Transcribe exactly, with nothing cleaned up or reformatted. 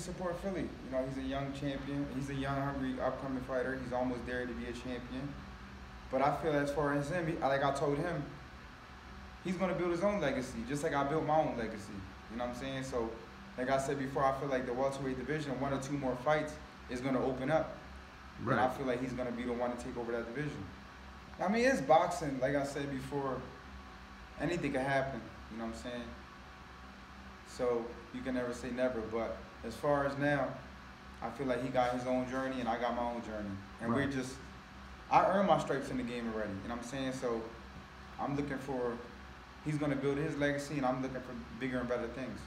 please support Philly. You know, he's a young champion. He's a young, hungry, upcoming fighter. He's almost there to be a champion. But I feel as far as him, he, like I told him, he's going to build his own legacy, just like I built my own legacy. You know what I'm saying? So, like I said before, I feel like the welterweight division, one or two more fights is going to open up. Right. And I feel like he's going to be the one to take over that division. I mean, it's boxing. Like I said before, anything can happen. You know what I'm saying? So you can never say never. But as far as now, I feel like he got his own journey and I got my own journey. And right. we're just, I earned my stripes in the game already. You know what I'm saying? So I'm looking for, he's going to build his legacy and I'm looking for bigger and better things.